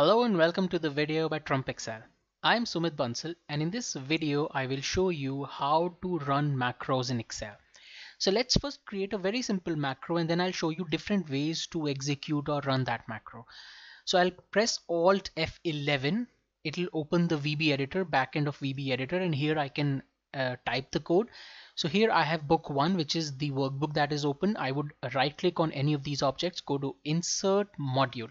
Hello and welcome to the video by Trump Excel. I'm Sumit Bansal, and in this video I will show you how to run macros in Excel. So let's first create a very simple macro and then I'll show you different ways to execute or run that macro. So I'll press Alt F11. It'll open the VB editor, backend of VB editor, and here I can type the code. So here I have book 1, which is the workbook that is open. I would right click on any of these objects, go to insert module.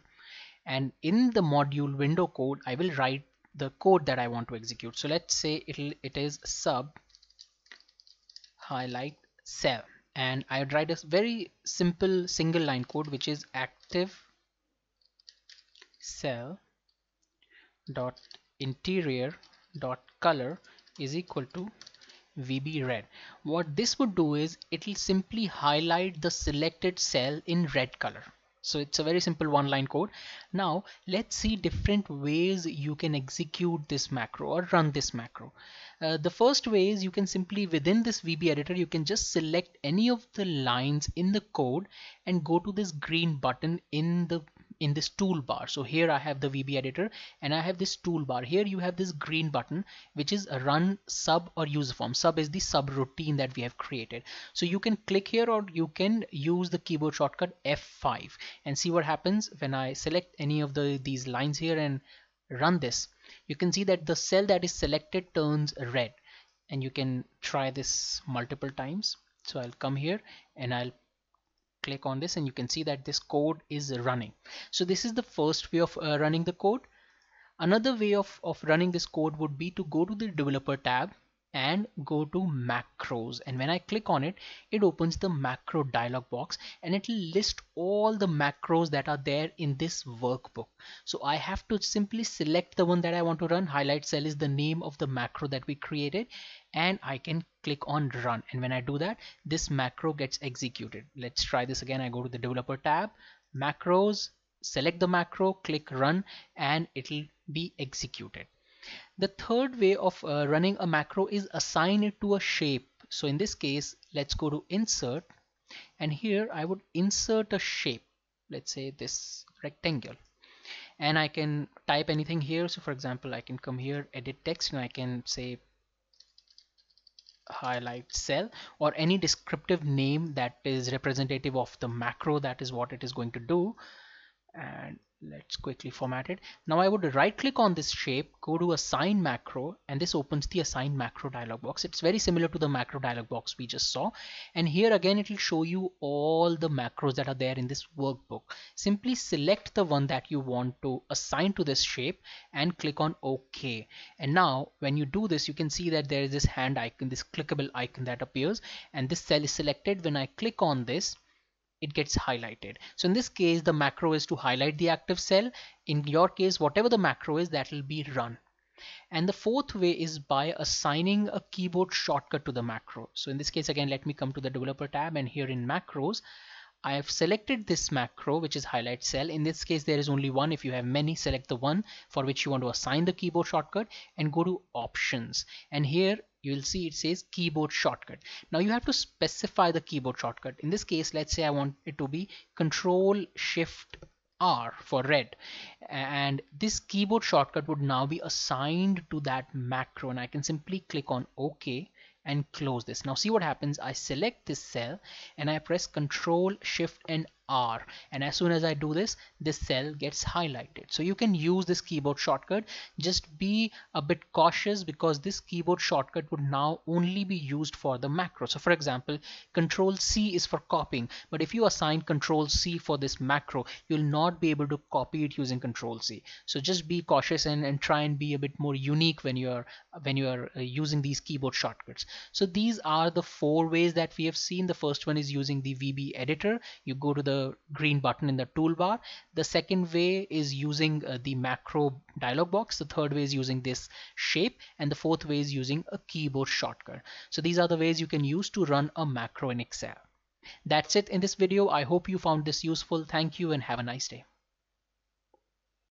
And in the module window code, I will write the code that I want to execute. So let's say it is sub highlight cell, and I would write a very simple single line code, which is active cell dot interior dot color is equal to VB red. What this would do is it will simply highlight the selected cell in red color. So it's a very simple one line code. Now let's see different ways you can execute this macro or run this macro. The first way is you can simply, within this VB editor, you can just select any of the lines in the code and go to this green button in this toolbar. So here I have the VB editor and I have this toolbar. Here you have this green button, which is a run sub or user form. Sub is the subroutine that we have created. So you can click here or you can use the keyboard shortcut F5 and see what happens when I select any of these lines here and run this. You can see that the cell that is selected turns red, and you can try this multiple times. So I'll come here and I'll click on this, and you can see that this code is running. So this is the first way of running the code. Another way of running this code would be to go to the Developer tab and go to macros, and when I click on it, it opens the macro dialog box and it will list all the macros that are there in this workbook. So I have to simply select the one that I want to run. Highlight cell is the name of the macro that we created, and I can click on run, and when I do that, this macro gets executed. Let's try this again. I go to the Developer tab, macros, select the macro, click run, and it'll be executed. The third way of running a macro is assign it to a shape. So in this case, let's go to insert, and here I would insert a shape. Let's say this rectangle, and I can type anything here. So for example, I can come here, edit text, and I can say highlight cell or any descriptive name that is representative of the macro. That is what it is going to do. And let's quickly format it. Now I would right click on this shape, go to assign macro, and this opens the assign macro dialog box. It's very similar to the macro dialog box we just saw, and here again it will show you all the macros that are there in this workbook. Simply select the one that you want to assign to this shape and click on OK, and now when you do this, you can see that there is this hand icon, this clickable icon that appears, and this cell is selected. When I click on this, it gets highlighted. So in this case, the macro is to highlight the active cell. In your case, whatever the macro is, that will be run. And the fourth way is by assigning a keyboard shortcut to the macro. So in this case, again, let me come to the Developer tab, and here in macros, I have selected this macro, which is highlight cell. In this case, there is only one. If you have many, select the one for which you want to assign the keyboard shortcut and go to options, and here you will see it says keyboard shortcut. Now you have to specify the keyboard shortcut. In this case, let's say I want it to be Ctrl Shift R for red, and this keyboard shortcut would now be assigned to that macro, and I can simply click on OK and close this. Now see what happens. I select this cell and I press Ctrl Shift and R, and as soon as I do this, this cell gets highlighted. So you can use this keyboard shortcut. Just be a bit cautious, because this keyboard shortcut would now only be used for the macro. So for example, Control C is for copying, but if you assign Control C for this macro, you'll not be able to copy it using Control C. So just be cautious and try and be a bit more unique when you are using these keyboard shortcuts. So these are the four ways that we have seen. The first one is using the VB editor. You go to the green button in the toolbar. The second way is using the macro dialog box. The third way is using this shape, and the fourth way is using a keyboard shortcut. So these are the ways you can use to run a macro in Excel. That's it in this video. I hope you found this useful. Thank you and have a nice day.